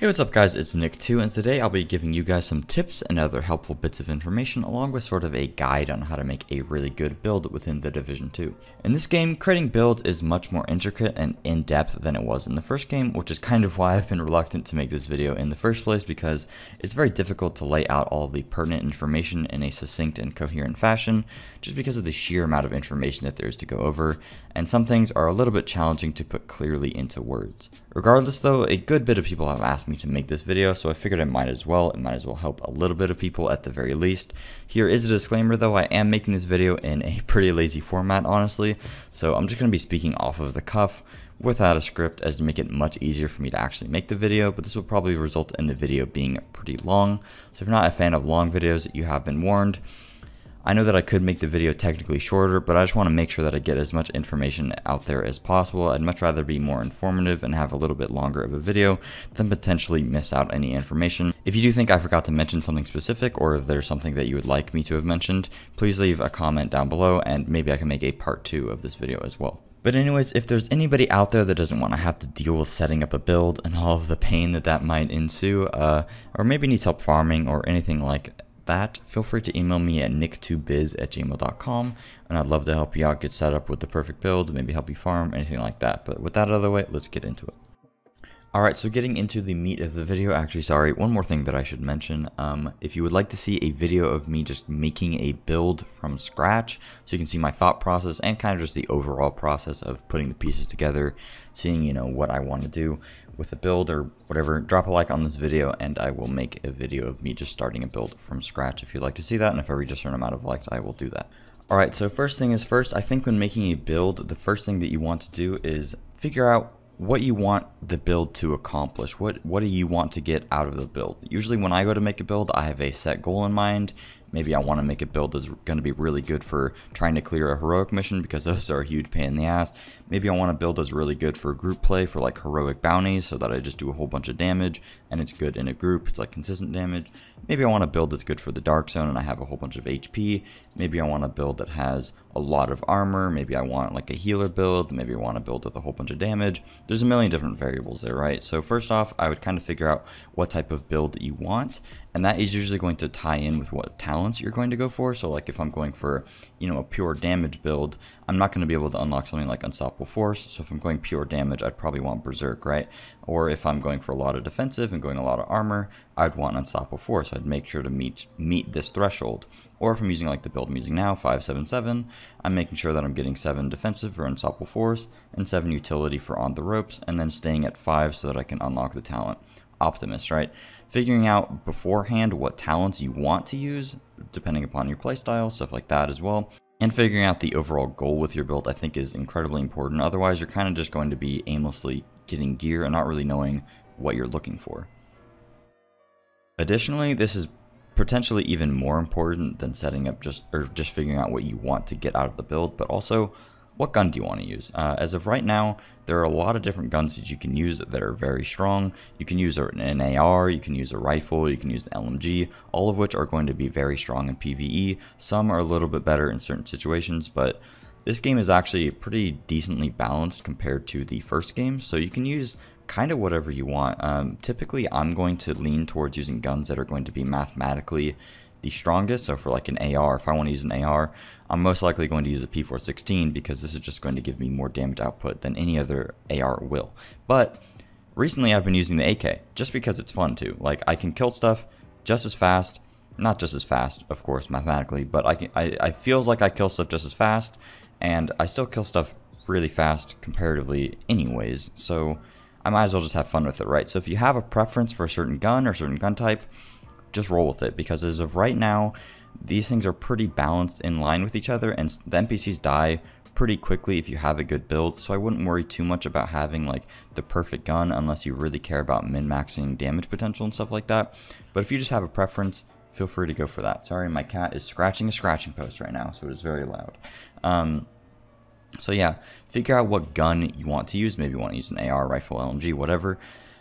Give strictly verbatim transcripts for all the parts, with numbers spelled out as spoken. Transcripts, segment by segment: Hey, what's up guys, it's Nick two, and today I'll be giving you guys some tips and other helpful bits of information along with sort of a guide on how to make a really good build within The Division two. In this game, creating builds is much more intricate and in-depth than it was in the first game, which is kind of why I've been reluctant to make this video in the first place, because it's very difficult to lay out all of the pertinent information in a succinct and coherent fashion, just because of the sheer amount of information that there is to go over, and some things are a little bit challenging to put clearly into words. Regardless though, a good bit of people have asked me to make this video, so I figured I might as well. It might as well help a little bit of people at the very least. Here is a disclaimer though, I am making this video in a pretty lazy format honestly, so I'm just going to be speaking off of the cuff without a script, as to make it much easier for me to actually make the video, but this will probably result in the video being pretty long, so if you're not a fan of long videos, you have been warned. I know that I could make the video technically shorter, but I just want to make sure that I get as much information out there as possible. I'd much rather be more informative and have a little bit longer of a video than potentially miss out any information. If you do think I forgot to mention something specific, or if there's something that you would like me to have mentioned, please leave a comment down below and maybe I can make a part two of this video as well. But anyways, if there's anybody out there that doesn't want to have to deal with setting up a build and all of the pain that that might ensue, uh, or maybe needs help farming or anything like that, That, feel free to email me at nick two biz at gmail dot com, and I'd love to help you out get set up with the perfect build, maybe help you farm, anything like that. But with that out of the way, let's get into it. Alright, so getting into the meat of the video, actually sorry, one more thing that I should mention, um, if you would like to see a video of me just making a build from scratch, so you can see my thought process and kind of just the overall process of putting the pieces together, seeing, you know, what I want to do with a build or whatever, drop a like on this video and I will make a video of me just starting a build from scratch if you'd like to see that, and if I reach a certain amount of likes, I will do that. Alright, so first thing is first, I think when making a build, the first thing that you want to do is figure out what you want the build to accomplish. What what do you want to get out of the build? Usually when I go to make a build, I have a set goal in mind. Maybe I want to make a build that's going to be really good for trying to clear a heroic mission, because those are a huge pain in the ass. Maybe I want a build that's really good for group play, for like heroic bounties, so that I just do a whole bunch of damage and it's good in a group, it's like consistent damage. Maybe I want a build that's good for the dark zone and I have a whole bunch of H P. Maybe I want a build that has a lot of armor. Maybe I want like a healer build. Maybe I want a build with a whole bunch of damage. There's a million different variables there, right? So first off, I would kind of figure out what type of build you want, and that is usually going to tie in with what talents you're going to go for. So like if I'm going for, you know, a pure damage build, I'm not going to be able to unlock something like Unstoppable Force. So if I'm going pure damage, I'd probably want Berserk, right? Or if I'm going for a lot of defensive and going a lot of armor, I'd want Unstoppable Force. I'd make sure to meet meet this threshold. Or if I'm using like the build I'm using now, five seven seven, I'm making sure that I'm getting seven defensive for Unstoppable Force and seven utility for On the Ropes, and then staying at five so that I can unlock the talent Optimist, right? Figuring out beforehand what talents you want to use, depending upon your playstyle, stuff like that as well. And figuring out the overall goal with your build, I think, is incredibly important. Otherwise, you're kind of just going to be aimlessly getting gear and not really knowing what you're looking for. Additionally, this is potentially even more important than setting up just, or just figuring out what you want to get out of the build, but also what gun do you want to use? Uh, as of right now, there are a lot of different guns that you can use that are very strong. You can use an A R, you can use a rifle, you can use an L M G, all of which are going to be very strong in PvE. Some are a little bit better in certain situations, but this game is actually pretty decently balanced compared to the first game, so you can use kind of whatever you want. Um, typically, I'm going to lean towards using guns that are going to be mathematically the strongest. So for like an A R, if I want to use an A R, I'm most likely going to use a P four sixteen, because this is just going to give me more damage output than any other A R will. But recently I've been using the A K just because it's fun too. Like I can kill stuff just as fast, not just as fast, of course, mathematically, but I can, I, I feels like I kill stuff just as fast, and I still kill stuff really fast comparatively anyways. So I might as well just have fun with it, right? So if you have a preference for a certain gun or certain gun type, just roll with it, because as of right now, these things are pretty balanced in line with each other, and the N P Cs die pretty quickly if you have a good build, so I wouldn't worry too much about having like the perfect gun unless you really care about min-maxing damage potential and stuff like that. But if you just have a preference, feel free to go for that. Sorry, my cat is scratching a scratching post right now, so it is very loud. Um, so yeah, figure out what gun you want to use. Maybe you want to use an A R, rifle, L M G, whatever.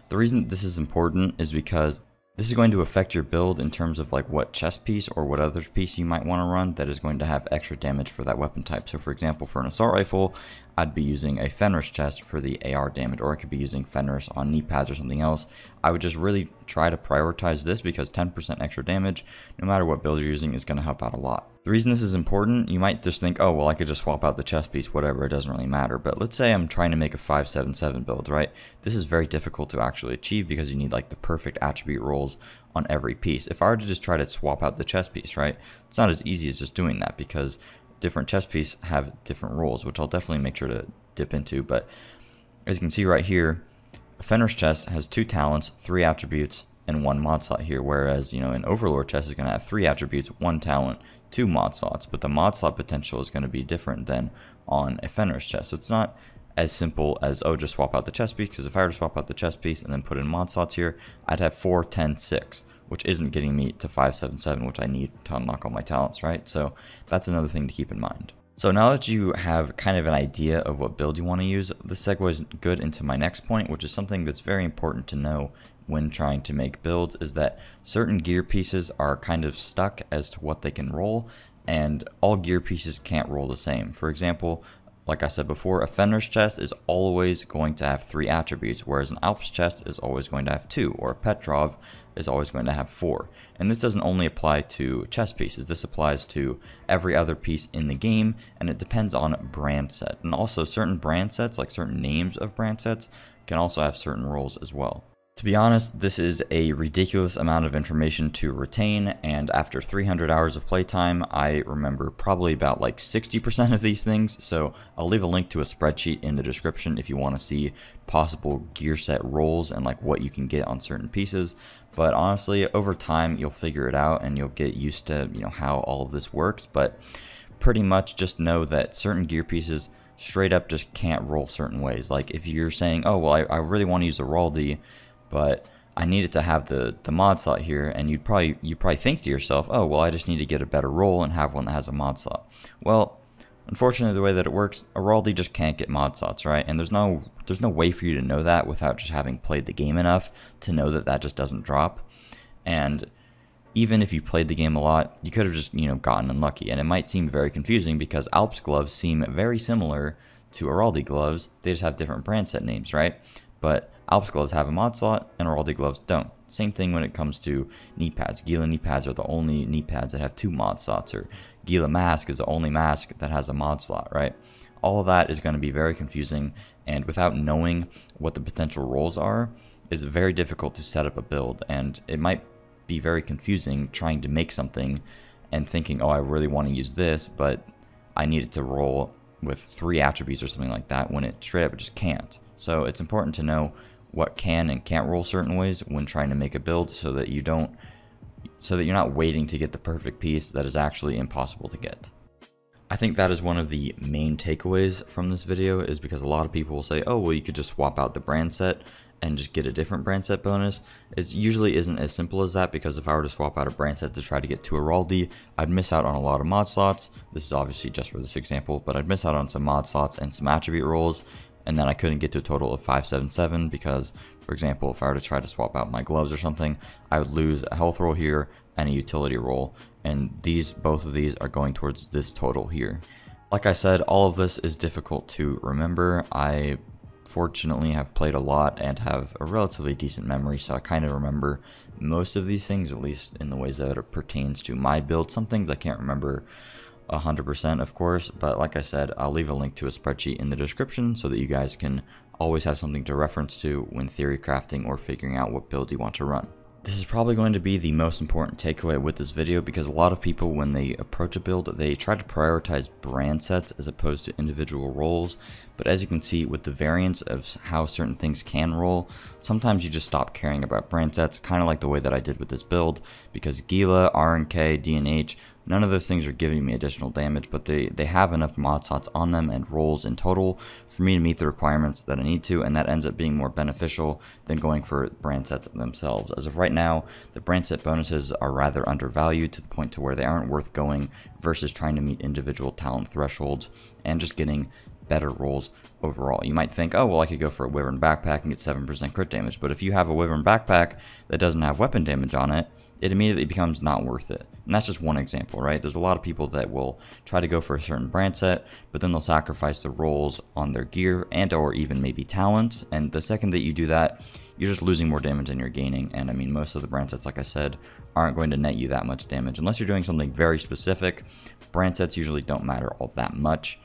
The reason this is important is because this is going to affect your build in terms of like what chest piece or what other piece you might want to run that is going to have extra damage for that weapon type. So for example, for an assault rifle, I'd be using a Fenris chest for the A R damage, or I could be using Fenris on knee pads or something else. I would just really try to prioritize this because ten percent extra damage, no matter what build you're using, is going to help out a lot. The reason this is important, you might just think, oh, well, I could just swap out the chest piece, whatever, it doesn't really matter. But let's say I'm trying to make a five seven seven build, right? This is very difficult to actually achieve because you need like the perfect attribute rolls on every piece. If I were to just try to swap out the chest piece, right, it's not as easy as just doing that because different chest pieces have different rules, which I'll definitely make sure to dip into. But as you can see right here, Fenris chest has two talents, three attributes, and one mod slot here, whereas, you know, an Overlord chest is going to have three attributes, one talent, two mod slots, but the mod slot potential is going to be different than on a Fenris chest. So it's not as simple as, oh, just swap out the chest piece, because if I were to swap out the chest piece and then put in mod slots here, I'd have four, ten, six, which isn't getting me to five seven seven, which I need to unlock all my talents, right? So that's another thing to keep in mind. So now that you have kind of an idea of what build you want to use, this segues good into my next point, which is something that's very important to know when trying to make builds, is that certain gear pieces are kind of stuck as to what they can roll, and all gear pieces can't roll the same. For example, like I said before, a Fenris chest is always going to have three attributes, whereas an Alps chest is always going to have two, or a Petrov is always going to have four. And this doesn't only apply to chess pieces, this applies to every other piece in the game, and it depends on brand set. And also certain brand sets, like certain names of brand sets, can also have certain roles as well. To be honest, this is a ridiculous amount of information to retain, and after three hundred hours of playtime, I remember probably about like sixty percent of these things, so I'll leave a link to a spreadsheet in the description if you want to see possible gear set rolls and like what you can get on certain pieces. But honestly, over time, you'll figure it out and you'll get used to, you know, how all of this works, but pretty much just know that certain gear pieces straight up just can't roll certain ways. Like if you're saying, oh, well, I, I really want to use a Araldi, but I needed to have the, the mod slot here, and you'd probably, you probably think to yourself, oh, well, I just need to get a better roll and have one that has a mod slot. Well, unfortunately, the way that it works, Araldi just can't get mod slots, right? And there's no, there's no way for you to know that without just having played the game enough to know that that just doesn't drop. And even if you played the game a lot, you could have just, you know, gotten unlucky. And it might seem very confusing because Alps gloves seem very similar to Araldi gloves. They just have different brand set names, right? But Alps gloves have a mod slot and Araldi gloves don't. Same thing when it comes to knee pads. Gila knee pads are the only knee pads that have two mod slots, or Gila mask is the only mask that has a mod slot, right? All of that is going to be very confusing, and without knowing what the potential roles are, it's very difficult to set up a build, and it might be very confusing trying to make something and thinking, oh, I really want to use this, but I need it to roll with three attributes or something like that, when it straight up just can't. So it's important to know what can and can't roll certain ways when trying to make a build, so that you don't, so that you're not waiting to get the perfect piece that is actually impossible to get. I think that is one of the main takeaways from this video, is because a lot of people will say, oh, well, you could just swap out the brand set and just get a different brand set bonus. It usually isn't as simple as that, because if I were to swap out a brand set to try to get to Araldi, I'd miss out on a lot of mod slots. This is obviously just for this example, but I'd miss out on some mod slots and some attribute rolls, and then I couldn't get to a total of five seven seven because, for example, if I were to try to swap out my gloves or something, I would lose a health roll here and a utility roll, and these, both of these are going towards this total here. Like I said, all of this is difficult to remember. I fortunately have played a lot and have a relatively decent memory, so I kind of remember most of these things, at least in the ways that it pertains to my build. Some things I can't remember one hundred percent, of course, but like I said, I'll leave a link to a spreadsheet in the description so that you guys can always have something to reference to when theory crafting or figuring out what build you want to run. This is probably going to be the most important takeaway with this video, because a lot of people, when they approach a build, they try to prioritize brand sets as opposed to individual roles. But as you can see, with the variance of how certain things can roll, sometimes you just stop caring about brand sets, kind of like the way that I did with this build, because Gila, R N K, D N H, none of those things are giving me additional damage, but they, they have enough mod slots on them and rolls in total for me to meet the requirements that I need to, and that ends up being more beneficial than going for brand sets themselves. As of right now, the brand set bonuses are rather undervalued to the point to where they aren't worth going versus trying to meet individual talent thresholds and just getting better rolls overall. You might think, oh, well, I could go for a Wyvern backpack and get seven percent crit damage, but if you have a Wyvern backpack that doesn't have weapon damage on it, it immediately becomes not worth it. And that's just one example, right? There's a lot of people that will try to go for a certain brand set, but then they'll sacrifice the rolls on their gear and or even maybe talents. And the second that you do that, you're just losing more damage than you're gaining. And I mean, most of the brand sets, like I said, aren't going to net you that much damage. Unless you're doing something very specific, brand sets usually don't matter all that much,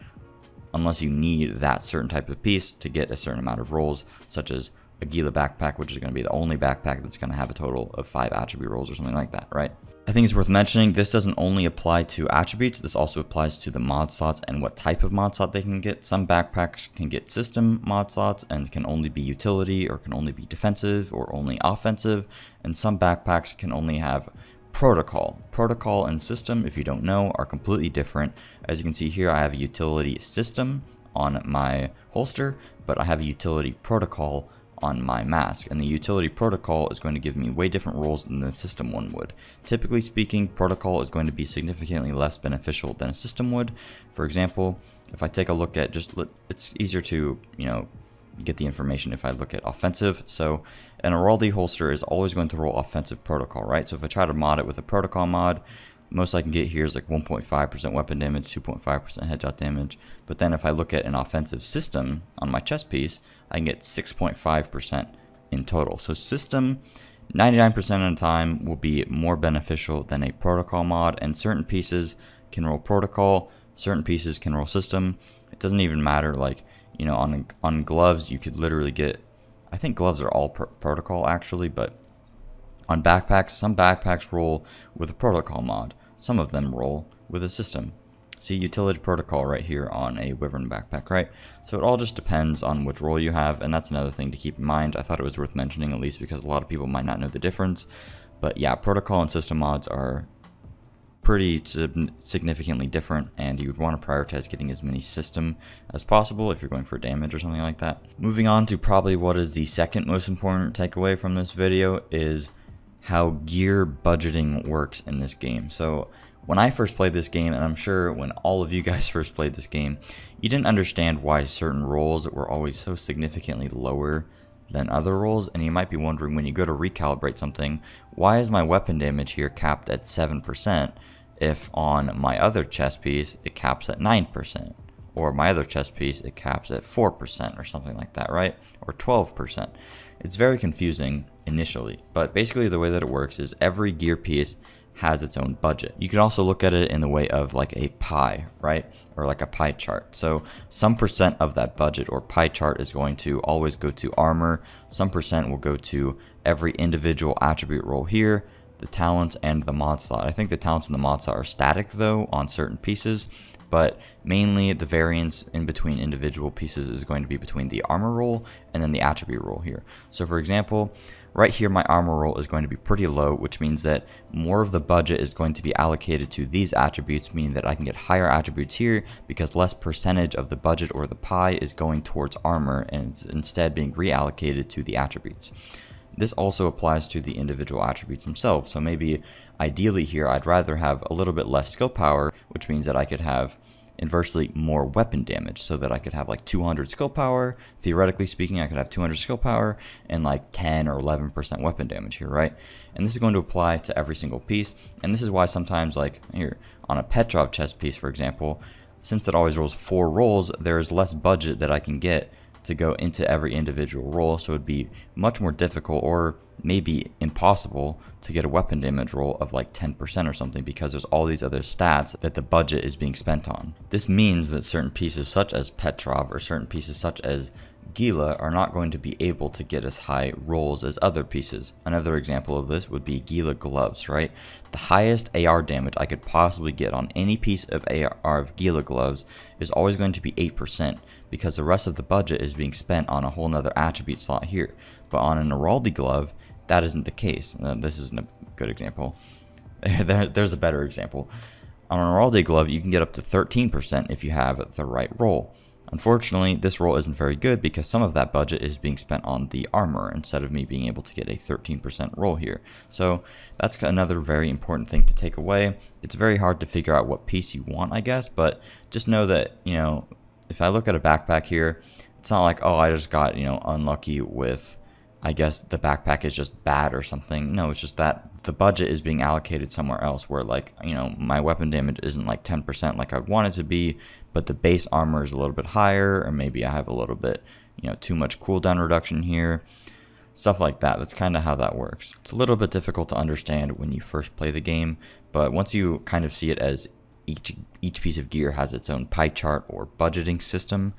unless you need that certain type of piece to get a certain amount of rolls, such as a Gila backpack, which is going to be the only backpack that's going to have a total of five attribute rolls or something like that, right? I think it's worth mentioning, this doesn't only apply to attributes, this also applies to the mod slots and what type of mod slot they can get. Some backpacks can get system mod slots and can only be utility, or can only be defensive, or only offensive, and some backpacks can only have protocol. Protocol and system, if you don't know, are completely different. As you can see here, I have a utility system on my holster, but I have a utility protocol on my mask, and the utility protocol is going to give me way different roles than the system one would. Typically speaking, protocol is going to be significantly less beneficial than a system would. For example, if I take a look at just, it's easier to, you know, get the information if I look at offensive. So an Araldi holster is always going to roll offensive protocol, right? So if I try to mod it with a protocol mod, most I can get here is like one point five percent weapon damage, two point five percent headshot damage. But then if I look at an offensive system on my chest piece, I can get six point five percent in total. So system, ninety-nine percent of the time, will be more beneficial than a protocol mod, and certain pieces can roll protocol, certain pieces can roll system. It doesn't even matter, like, you know, on, on gloves, you could literally get, I think gloves are all pr- protocol actually, but on backpacks, some backpacks roll with a protocol mod, some of them roll with a system. See, utility protocol right here on a Wyvern backpack, right? So it all just depends on which role you have, and that's another thing to keep in mind. I thought it was worth mentioning, at least because a lot of people might not know the difference. But yeah, protocol and system mods are pretty significantly different, and you would want to prioritize getting as many system as possible if you're going for damage or something like that. Moving on to probably what is the second most important takeaway from this video is how gear budgeting works in this game. So when I first played this game, and I'm sure when all of you guys first played this game, you didn't understand why certain rolls were always so significantly lower than other rolls, and you might be wondering, when you go to recalibrate something, why is my weapon damage here capped at seven percent if on my other chest piece it caps at nine percent, or my other chest piece it caps at four percent or something like that, right? Or twelve percent. It's very confusing initially, but basically the way that it works is every gear piece has its own budget. You can also look at it in the way of like a pie, right? Or like a pie chart. So some percent of that budget or pie chart is going to always go to armor. Some percent will go to every individual attribute roll here, the talents, and the mod slot. I think the talents and the mod slot are static though on certain pieces, but mainly the variance in between individual pieces is going to be between the armor roll and then the attribute roll here. So for example, right here my armor roll is going to be pretty low, which means that more of the budget is going to be allocated to these attributes, meaning that I can get higher attributes here because less percentage of the budget or the pie is going towards armor and it's instead being reallocated to the attributes. This also applies to the individual attributes themselves. So maybe ideally here, I'd rather have a little bit less skill power, which means that I could have inversely more weapon damage, so that I could have like two hundred skill power. Theoretically speaking, I could have two hundred skill power and like ten or eleven percent weapon damage here, right? And this is going to apply to every single piece. And this is why sometimes, like here on a Petrov chest piece, for example, since it always rolls four rolls, there is less budget that I can get to go into every individual roll, so it'd be much more difficult or maybe impossible to get a weapon damage roll of like ten percent or something, because there's all these other stats that the budget is being spent on. This means that certain pieces such as Petrov or certain pieces such as Gila are not going to be able to get as high rolls as other pieces. Another example of this would be Gila gloves, right? The highest A R damage I could possibly get on any piece of A R of Gila gloves is always going to be eight percent, because the rest of the budget is being spent on a whole nother attribute slot here. But on an Araldi glove, that isn't the case. Now, this isn't a good example. there, there's a better example. On an Araldi glove, you can get up to thirteen percent if you have the right roll. Unfortunately, this roll isn't very good because some of that budget is being spent on the armor instead of me being able to get a thirteen percent roll here. So that's another very important thing to take away. It's very hard to figure out what piece you want, I guess, but just know that, you know, if I look at a backpack here, it's not like, oh, I just got, you know, unlucky with, I guess the backpack is just bad or something. No, it's just that the budget is being allocated somewhere else where, like, you know, my weapon damage isn't like ten percent like I'd want it to be, but the base armor is a little bit higher, or maybe I have a little bit, you know, too much cooldown reduction here. stuff like that. That's kind of how that works. It's a little bit difficult to understand when you first play the game, but once you kind of see it as each each piece of gear has its own pie chart or budgeting system,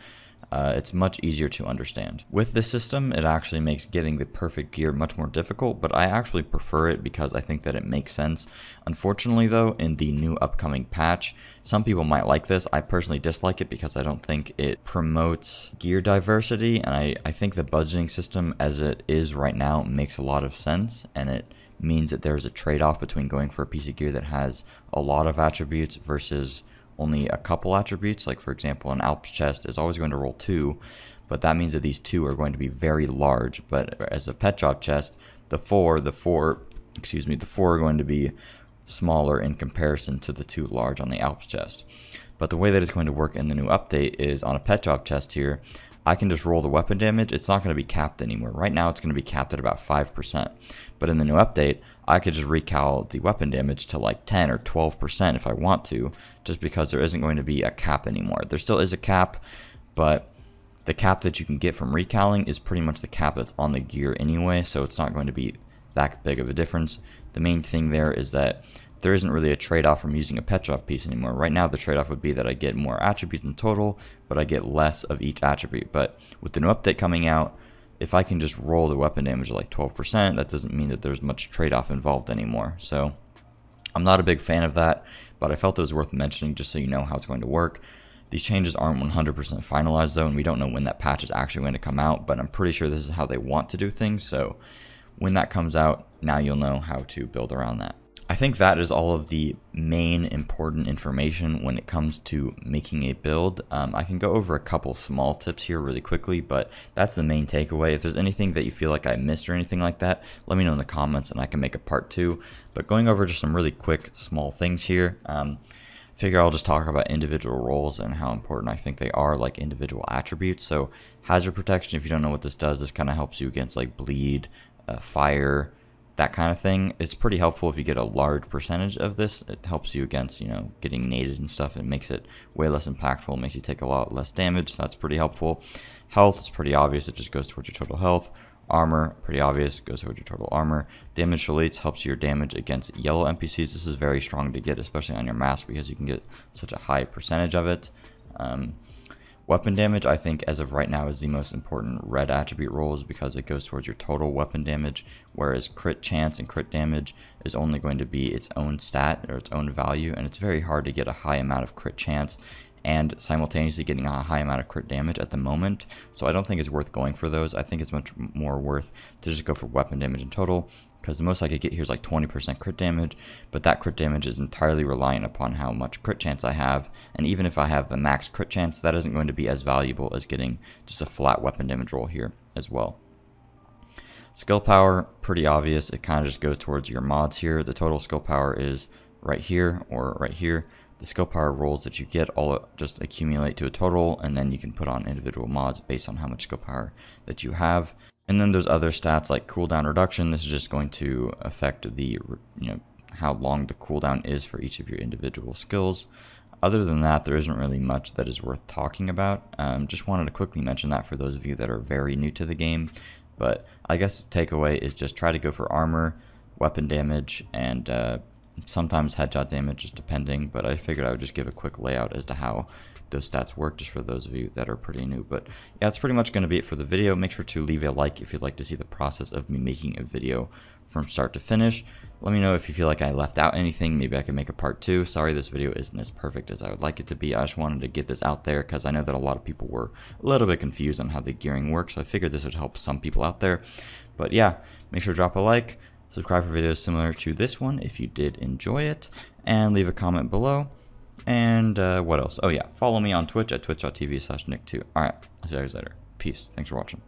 Uh, it's much easier to understand. With this system, it actually makes getting the perfect gear much more difficult, but I actually prefer it because I think that it makes sense. Unfortunately though, in the new upcoming patch, some people might like this. I personally dislike it because I don't think it promotes gear diversity, and I, I think the budgeting system as it is right now makes a lot of sense, and it means that there's a trade-off between going for a piece of gear that has a lot of attributes versus only a couple attributes. Like for example, an Alps chest is always going to roll two, but that means that these two are going to be very large. But as a Petrov chest, the four, the four, excuse me, the four are going to be smaller in comparison to the two large on the Alps chest. But the way that it's going to work in the new update is on a Petrov chest here, I can just roll the weapon damage. It's not going to be capped anymore. Right now it's going to be capped at about five percent. But in the new update, I could just recal the weapon damage to like ten or twelve percent if I want to, just because there isn't going to be a cap anymore. There still is a cap, but the cap that you can get from recaling is pretty much the cap that's on the gear anyway, so it's not going to be that big of a difference. The main thing there is that there isn't really a trade-off from using a Petrov piece anymore. Right now the trade-off would be that I get more attributes in total, but I get less of each attribute. But with the new update coming out, if I can just roll the weapon damage at like twelve percent, that doesn't mean that there's much trade-off involved anymore. So I'm not a big fan of that, but I felt it was worth mentioning just so you know how it's going to work. These changes aren't one hundred percent finalized though, and we don't know when that patch is actually going to come out, but I'm pretty sure this is how they want to do things. So when that comes out, now you'll know how to build around that. I think that is all of the main important information when it comes to making a build. Um, I can go over a couple small tips here really quickly, but that's the main takeaway. If there's anything that you feel like I missed or anything like that, let me know in the comments and I can make a part two. But going over just some really quick small things here, um, figure I'll just talk about individual roles and how important I think they are, like individual attributes. So hazard protection, if you don't know what this does, this kind of helps you against like bleed, uh, fire, that kind of thing. It's pretty helpful if you get a large percentage of this. It helps you against, you know, getting naded and stuff. It makes it way less impactful. It makes you take a lot less damage. So that's pretty helpful. Health is pretty obvious. It just goes towards your total health. Armor, pretty obvious, goes towards your total armor. Damage relates helps your damage against yellow N P Cs. This is very strong to get, especially on your mask, because you can get such a high percentage of it. Um, Weapon damage, I think, as of right now, is the most important red attribute roles because it goes towards your total weapon damage, whereas crit chance and crit damage is only going to be its own stat or its own value, and it's very hard to get a high amount of crit chance and simultaneously getting a high amount of crit damage at the moment, so I don't think it's worth going for those. I think it's much more worth to just go for weapon damage in total, because the most I could get here is like twenty percent crit damage, but that crit damage is entirely reliant upon how much crit chance I have, and even if I have the max crit chance, that isn't going to be as valuable as getting just a flat weapon damage roll here as well. Skill power, pretty obvious, it kind of just goes towards your mods here. The total skill power is right here or right here. The skill power rolls that you get all just accumulate to a total, and then you can put on individual mods based on how much skill power that you have. And then there's other stats like cooldown reduction. This is just going to affect the, you know, how long the cooldown is for each of your individual skills. Other than that, there isn't really much that is worth talking about. Um, just wanted to quickly mention that for those of you that are very new to the game. But I guess the takeaway is just try to go for armor, weapon damage, and uh, sometimes headshot damage, just depending. But I figured I would just give a quick layout as to how those stats work, just for those of you that are pretty new. But yeah, that's pretty much going to be it for the video. Make sure to leave a like if you'd like to see the process of me making a video from start to finish. Let me know if you feel like I left out anything. Maybe I can make a part two. Sorry this video isn't as perfect as I would like it to be. I just wanted to get this out there because I know that a lot of people were a little bit confused on how the gearing works, so I figured this would help some people out there. But yeah, make sure to drop a like, subscribe for videos similar to this one if you did enjoy it, and leave a comment below. And uh, what else? Oh yeah, follow me on Twitch at twitch dot t v slash nick two. All right, I'll see you guys later. Peace. Thanks for watching.